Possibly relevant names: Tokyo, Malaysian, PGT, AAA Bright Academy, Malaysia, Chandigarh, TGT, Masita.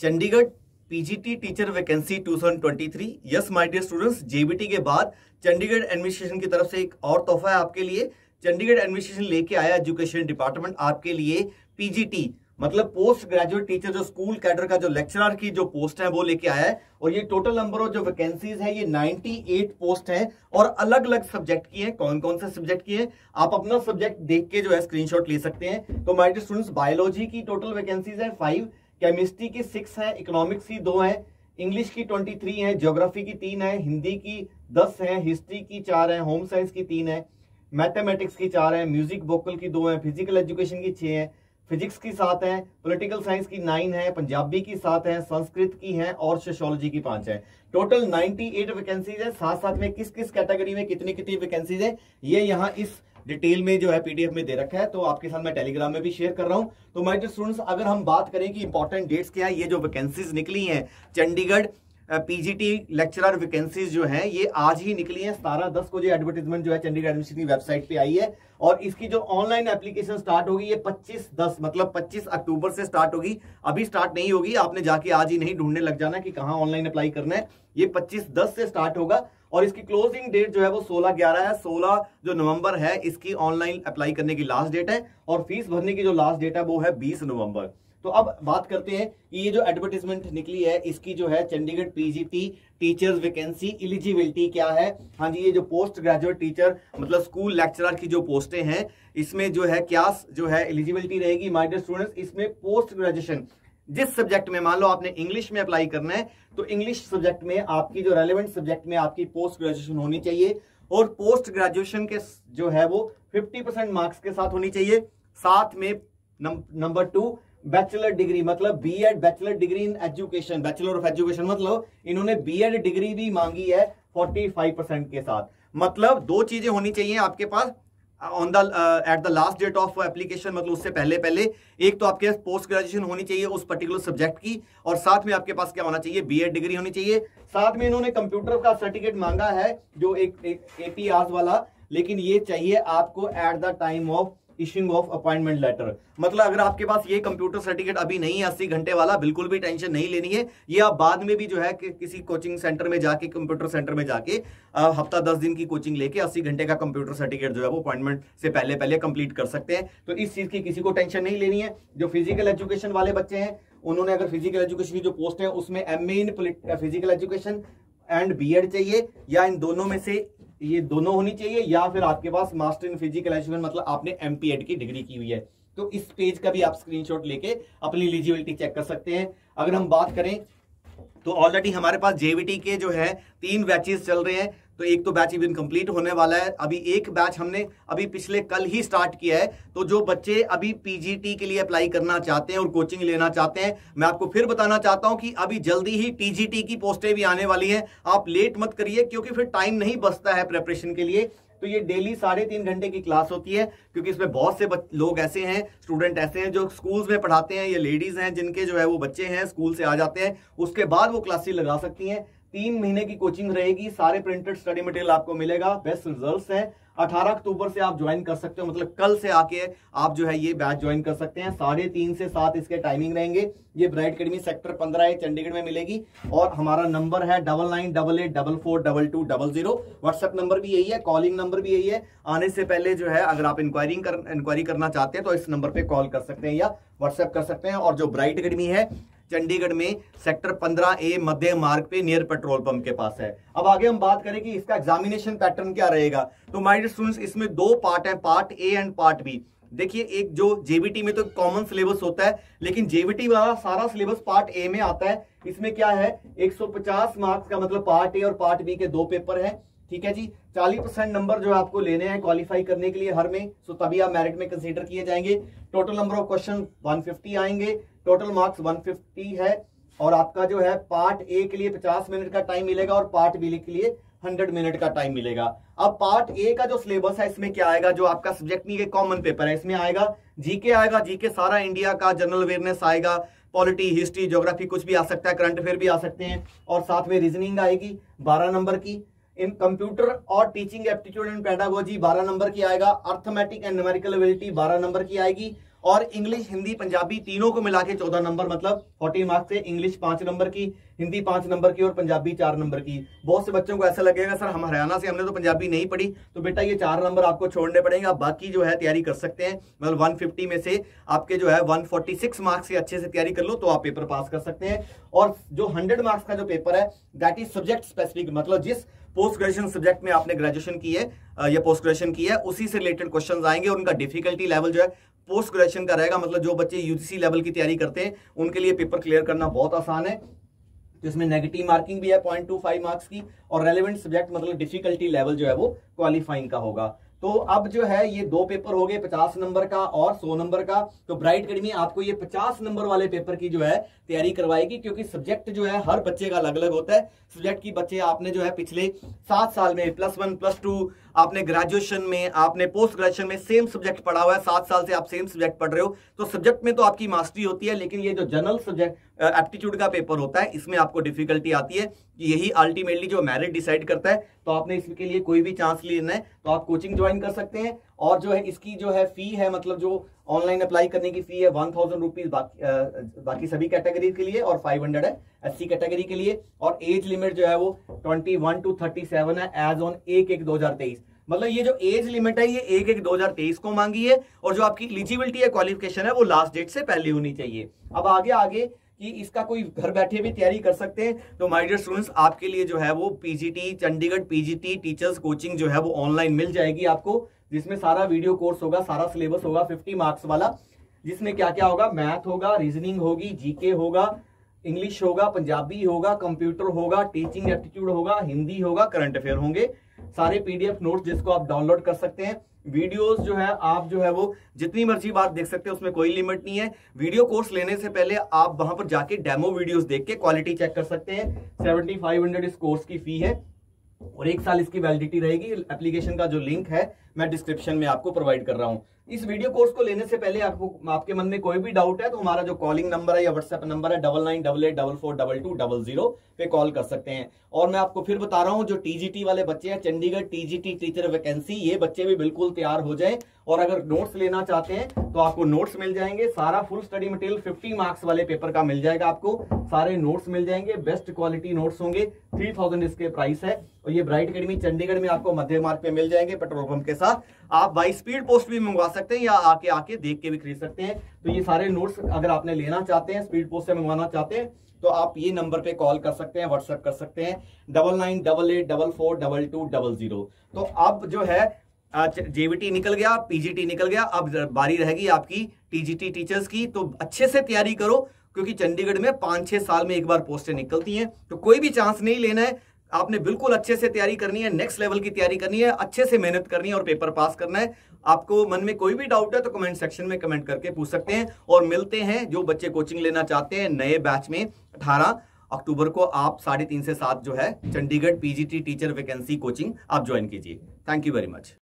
Chandigarh PGT teacher vacancy 2023। Yes my dear students, JBT के बाद Chandigarh administration की तरफ से एक और तोहफा है आपके लिए। चंडीगढ़ एडमिनिस्ट्रेशन लेके आया एजुकेशन डिपार्टमेंट आपके लिए पीजीटी, मतलब पोस्ट ग्रेजुएट टीचर, जो स्कूल कैडर का जो लेक्चरर की जो पोस्ट है वो लेके आया है। और ये टोटल नंबर ऑफ जो वैकेंसीज है ये 98 पोस्ट है और अलग अलग सब्जेक्ट की है। कौन कौन से सब्जेक्ट की है आप अपना सब्जेक्ट देख के जो है स्क्रीनशॉट ले सकते हैं। तो माय डियर स्टूडेंट्स, बायोलॉजी की टोटल वैकेंसीज है 5, केमिस्ट्री की 6 है, इकोनॉमिक्स की 2 है, इंग्लिश की 23 है, ज्योग्राफी की 3 है, हिंदी की 10 है, हिस्ट्री की 4 है, होम साइंस की 3 है, मैथमेटिक्स की 4 है, म्यूजिक वोकल की 2 है, फिजिकल एजुकेशन की 6 है, फिजिक्स की 7 है, पॉलिटिकल साइंस की 9 है, पंजाबी की 7 है, संस्कृत की है और सोशियोलॉजी की 5 है। टोटल 98 वैकेंसीज है। साथ साथ में किस किस कैटेगरी में कितनी कितनी वैकेंसीज है ये यहाँ इस डिटेल में जो है पीडीएफ में दे रखा है, तो आपके साथ मैं टेलीग्राम में भी शेयर कर रहा हूं। तो माय डियर स्टूडेंट्स, अगर हम बात करें कि इंपॉर्टेंट डेट्स क्या है, ये जो वैकेंसीज निकली हैं चंडीगढ़ पीजीटी लेक्चरर वैकेंसीज जो है ये आज ही निकली है। 17/10 को जो एडवर्टाइजमेंट जो है चंडीगढ़ एडमिनिस्ट्रेशन की वेबसाइट पे आई है और इसकी जो ऑनलाइन एप्लीकेशन स्टार्ट होगी ये 25/10 मतलब 25 अक्टूबर से स्टार्ट होगी। अभी स्टार्ट नहीं होगी, आपने जाके आज ही नहीं ढूंढने लग जाना कि कहाँ ऑनलाइन अप्लाई करना है। ये 25/10 से स्टार्ट होगा और इसकी क्लोजिंग डेट जो है वो 16/11 है। 16 जो नवंबर है इसकी ऑनलाइन अप्लाई करने की लास्ट डेट है और फीस भरने की जो लास्ट डेट है वो है 20 नवंबर। तो अब बात करते हैं कि ये जो एडवर्टाइजमेंट निकली है इसकी जो है Chandigarh PGT teachers vacancy eligibility क्या है। हाँ जी, ये जो पोस्ट ग्रेजुएट टीचर मतलब स्कूल लेक्चरर की जो पोस्टें हैं इसमें जो है क्या जो है एलिजिबिलिटी रहेगी। माय डियर स्टूडेंट्स, इसमें पोस्ट ग्रेजुएशन जिस सब्जेक्ट में, मान लो आपने इंग्लिश में अप्लाई करना है तो इंग्लिश सब्जेक्ट में आपकी जो रेलेवेंट सब्जेक्ट में आपकी पोस्ट ग्रेजुएशन होनी चाहिए और पोस्ट ग्रेजुएशन के जो है वो 50% मार्क्स के साथ होनी चाहिए। साथ में नंबर 2 बैचलर डिग्री, मतलब BEd bachelor degree in education, bachelor of education, मतलब इन्होंने बीएड डिग्री भी मांगी है 45% के साथ। मतलब 2 चीजें होनी चाहिए आपके पास on the at the last date of application, मतलब उससे पहले पहले। एक तो आपके पास पोस्ट ग्रेजुएशन होनी चाहिए उस पर्टिकुलर सब्जेक्ट की और साथ में आपके पास क्या होना चाहिए, बीएड डिग्री होनी चाहिए। साथ में इन्होंने कंप्यूटर का सर्टिफिकेट मांगा है जो एक एपीआर वाला, लेकिन ये चाहिए आपको at the time of issuing of appointment letter. मतलब अगर आपके पास ये कंप्यूटर सर्टिफिकेट अभी नहीं है 80 घंटे वाला, बिल्कुल भी टेंशन नहीं लेनी है। ये आप बाद में भी जो है किसी कोचिंग सेंटर में जाके, कंप्यूटर सेंटर में जाके हफ्ता 10 दिन की कोचिंग लेके 80 घंटे का कंप्यूटर सर्टिफिकेट जो है वो अपॉइंटमेंट से पहले पहले कंप्लीट कर सकते हैं। तो इस चीज की किसी को टेंशन नहीं लेनी है। जो फिजिकल एजुकेशन वाले बच्चे हैं उन्होंने अगर फिजिकल एजुकेशन की जो पोस्ट है उसमें M A in physical education and B Ed चाहिए, या इन दोनों में से ये दोनों होनी चाहिए, या फिर आपके पास मास्टर इन फिजिकल एजुकेशन मतलब आपने एमपीएड की डिग्री की हुई है। तो इस पेज का भी आप स्क्रीनशॉट लेके अपनी एलिजिबिलिटी चेक कर सकते हैं। अगर हम बात करें तो ऑलरेडी हमारे पास जेबीटी के जो है 3 बैचेस चल रहे हैं। तो एक तो बैच इवन कंप्लीट होने वाला है, अभी एक बैच हमने अभी पिछले कल ही स्टार्ट किया है। तो जो बच्चे अभी पीजीटी के लिए अप्लाई करना चाहते हैं और कोचिंग लेना चाहते हैं, मैं आपको फिर बताना चाहता हूं कि अभी जल्दी ही टीजीटी की पोस्टें भी आने वाली हैं। आप लेट मत करिए क्योंकि फिर टाइम नहीं बचता है प्रेपरेशन के लिए। तो ये डेली 3.5 घंटे की क्लास होती है क्योंकि इसमें बहुत से लोग ऐसे हैं, स्टूडेंट ऐसे हैं जो स्कूल्स में पढ़ाते हैं, ये लेडीज हैं जिनके जो है वो बच्चे हैं स्कूल से आ जाते हैं, उसके बाद वो क्लासेस लगा सकती हैं। 3 महीने की कोचिंग रहेगी, सारे प्रिंटेड स्टडी मटेरियल आपको मिलेगा, बेस्ट रिजल्ट्स हैं। 18 अक्टूबर से आप ज्वाइन कर सकते हो, मतलब कल से आके आप जो है ये बैच ज्वाइन कर सकते हैं। 3:30 से 7 इसके टाइमिंग रहेंगे। ये ब्राइट अकेडमी सेक्टर 15 है, चंडीगढ़ में मिलेगी। और हमारा नंबर है 9998442200। व्हाट्सएप नंबर भी यही है, कॉलिंग नंबर भी यही है। आने से पहले जो है अगर आप इंक्वायरी करना चाहते हैं तो इस नंबर पर कॉल कर सकते हैं या व्हाट्सएप कर सकते हैं। और जो ब्राइट अकेडमी है चंडीगढ़ में सेक्टर 15A मध्य मार्ग पे नियर पेट्रोल पंप के पास है। अब आगे हम बात करें कि इसका एग्जामिनेशन पैटर्न क्या रहेगा। तो माय डियर स्टूडेंट्स, इसमें 2 पार्ट हैं, part A and part B। देखिए, एक जो जेबीटी में तो कॉमन सिलेबस होता है लेकिन जेबीटी वाला सारा सिलेबस पार्ट A में आता है। इसमें क्या है, 150 मार्क्स का, मतलब पार्ट A और पार्ट B के 2 पेपर है। ठीक है जी, 40% नंबर जो आपको लेने हैं क्वालिफाई करने के लिए हर में, सो तभी आप मेरिट में कंसीडर किए जाएंगे। टोटल नंबर ऑफ क्वेश्चन 150 आएंगे, टोटल मार्क्स 150 है। और आपका जो है पार्ट A के लिए 50 मिनट का टाइम मिलेगा और पार्ट B के लिए 100 मिनट का टाइम मिलेगा। अब पार्ट A का जो सिलेबस है इसमें क्या आएगा, जो आपका सब्जेक्ट नहीं है कॉमन पेपर है, इसमें आएगा जीके। आएगा जीके सारा इंडिया का, जनरल अवेयरनेस आएगा, पॉलिटी, हिस्ट्री, ज्योग्राफी कुछ भी आ सकता है, करंट अफेयर भी आ सकते हैं। और साथ में रीजनिंग आएगी 12 नंबर की, इन कंप्यूटर और teaching aptitude and pedagogy 12 number की आएगा, arithmetic and numerical ability 12 number की आएगी। और इंग्लिश हिंदी पंजाबी तीनों को मिला के 14 नंबर, मतलब 14 मार्क्स से इंग्लिश 5 नंबर की, हिंदी 5 नंबर की और पंजाबी 4 नंबर की। बहुत से बच्चों को ऐसा लगेगा सर हम हरियाणा से, हमने तो पंजाबी नहीं पढ़ी। तो बेटा ये 4 नंबर आपको छोड़ने पड़ेंगे, आप बाकी जो है तैयारी कर सकते हैं। मतलब 150 में से आपके जो है 146 मार्क्स से अच्छे से तैयारी कर लो तो आप पेपर पास कर सकते हैं। और जो 100 मार्क्स का जो पेपर है दैट इज सब्जेक्ट स्पेसिफिक, मतलब जिस पोस्ट ग्रेजुएशन सब्जेक्ट में आपने ग्रेजुएशन की है या पोस्ट ग्रेजुएशन की है उसी से रिलेटेड क्वेश्चंस आएंगे और उनका डिफिकल्टी लेवल जो है पोस्ट ग्रेजुएशन का रहेगा। मतलब जो बच्चे यूजीसी लेवल की तैयारी करते हैं उनके लिए पेपर क्लियर करना बहुत आसान है। तो इसमें नेगेटिव मार्किंग भी है 0.25 मार्क्स की और रेलेवेंट सब्जेक्ट मतलब डिफिकल्टी लेवल जो है वो क्वालिफाइंग का होगा। तो अब जो है ये 2 पेपर हो गए 50 नंबर का और 100 नंबर का। तो ब्राइट अकेडमी आपको ये 50 नंबर वाले पेपर की जो है तैयारी करवाएगी, क्योंकि सब्जेक्ट जो है हर बच्चे का अलग अलग होता है। सब्जेक्ट की बच्चे आपने जो है पिछले 7 साल में प्लस 1 प्लस 2 आपने ग्रेजुएशन में आपने पोस्ट ग्रेजुएशन में सेम सब्जेक्ट पढ़ा हुआ है, 7 साल से आप सेम सब्जेक्ट पढ़ रहे हो, तो सब्जेक्ट में तो आपकी मास्टरी होती है। लेकिन ये जो जनरल सब्जेक्ट एप्टीट्यूड का पेपर होता है इसमें आपको डिफिकल्टी आती है, यही अल्टीमेटली जो मेरिट डिसाइड करता है। तो आपने इसके लिए कोई भी चांस लेना है तो आप कोचिंग ज्वाइन कर सकते हैं। और जो है इसकी जो है फी है, मतलब जो ऑनलाइन अप्लाई करने की फी है 1000 रुपीज बाकी सभी कैटेगरी के लिए, और 500 है SC कैटेगरी के लिए। और एज लिमिट जो है वो 21 to 37 है एज ऑन 1/1/2023। मतलब ये जो एज लिमिट है ये 1/1/2023 को मांगी है, और जो आपकी एलिजिबिलिटी है क्वालिफिकेशन है वो लास्ट डेट से पहले होनी चाहिए। अब आगे कि इसका कोई घर बैठे भी तैयारी कर सकते हैं। तो माय डियर स्टूडेंट्स आपके लिए जो है वो PGT Chandigarh PGT teachers coaching जो है वो ऑनलाइन मिल जाएगी आपको, जिसमें सारा वीडियो कोर्स होगा, सारा सिलेबस होगा 50 मार्क्स वाला, जिसमें क्या क्या होगा, मैथ होगा, रीजनिंग होगी, जीके होगा, इंग्लिश होगा, पंजाबी होगा, कंप्यूटर होगा, टीचिंग एप्टीट्यूड होगा, हिंदी होगा, करंट अफेयर होंगे, सारे PDF नोट्स जिसको आप डाउनलोड कर सकते हैं। वीडियोस जो है आप जो है वो जितनी मर्जी बार देख सकते हैं, उसमें कोई लिमिट नहीं है। वीडियो कोर्स लेने से पहले आप वहां पर जाके डेमो वीडियोस देख के क्वालिटी चेक कर सकते हैं। 7500 इस कोर्स की फी है और 1 साल इसकी वैलिडिटी रहेगी। एप्लीकेशन का जो लिंक है मैं डिस्क्रिप्शन में आपको प्रोवाइड कर रहा हूँ। इस वीडियो कोर्स को लेने से पहले आपको आपके मन में कोई भी डाउट है तो हमारा जो कॉलिंग नंबर है या व्हाट्सएप नंबर है 9988442200 पे कॉल कर सकते हैं। और मैं आपको फिर बता रहा हूँ जो TGT वाले बच्चे हैं चंडीगढ़ TGT टीचर वैकेंसी, ये बच्चे भी बिल्कुल तैयार हो जाएं। और अगर नोट्स लेना चाहते हैं तो आपको नोट्स मिल जाएंगे, सारा फुल स्टडी मटेरियल 50 मार्क्स वाले पेपर का मिल जाएगा आपको, सारे नोट्स मिल जाएंगे, बेस्ट क्वालिटी नोट्स होंगे। 3000 इसके प्राइस है और ये ब्राइट अकेडमी चंडीगढ़ में आपको मध्य मार्ग पे मिल जाएंगे पेट्रोल पंप के साथ। आप बाई स्पीड पोस्ट भी मंगवा सकते हैं या आके देख के भी खरीद सकते हैं। तो ये सारे नोट्स अगर आपने लेना चाहते हैं, स्पीड पोस्ट से मंगवाना चाहते हैं, तो आप ये नंबर पे कॉल कर सकते हैं, व्हाट्सएप कर सकते हैं 9988442200। तो अब जो है JVT निकल गया, PGT निकल गया, अब बारी रहेगी आपकी TGT टीचर्स की। तो अच्छे से तैयारी करो, क्योंकि चंडीगढ़ में 5-6 साल में एक बार पोस्टें निकलती हैं, तो कोई भी चांस नहीं लेना है। आपने बिल्कुल अच्छे से तैयारी करनी है, नेक्स्ट लेवल की तैयारी करनी है, अच्छे से मेहनत करनी है और पेपर पास करना है। आपको मन में कोई भी डाउट है तो कमेंट सेक्शन में कमेंट करके पूछ सकते हैं। और मिलते हैं जो बच्चे कोचिंग लेना चाहते हैं नए बैच में 18 अक्टूबर को। आप 3:30 से 7 जो है Chandigarh PGT teacher vacancy coaching आप ज्वाइन कीजिए। Thank you very much.